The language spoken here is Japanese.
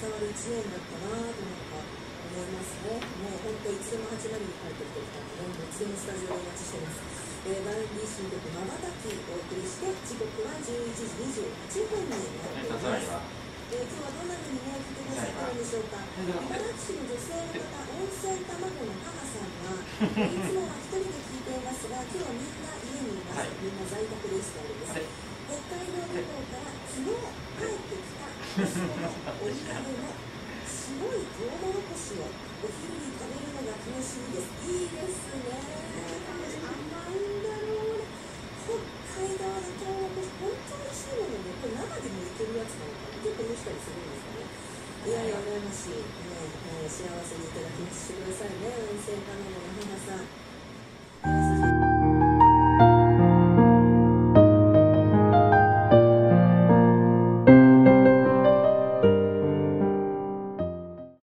伝わる1年だったなぁとなんか思いますね。もう本当いつでも8割に帰ってきてきたので、いつでもスタジオでお待ちしてます。バウンディ新曲「まばたき」をお送りして、時刻は11時28分になっています。今日はどんなふうにね、聞いてくださってるんでしょうか。茨城市の女性の方、温泉卵の母さんは、いつもは一人で聞いていますが、今日はみんな家にいます。みんな在宅でしたのです。北海道旅行から昨日帰ってきた息子のお土産の白いトウモロコシをお昼に食べるのが楽しみです。いいです。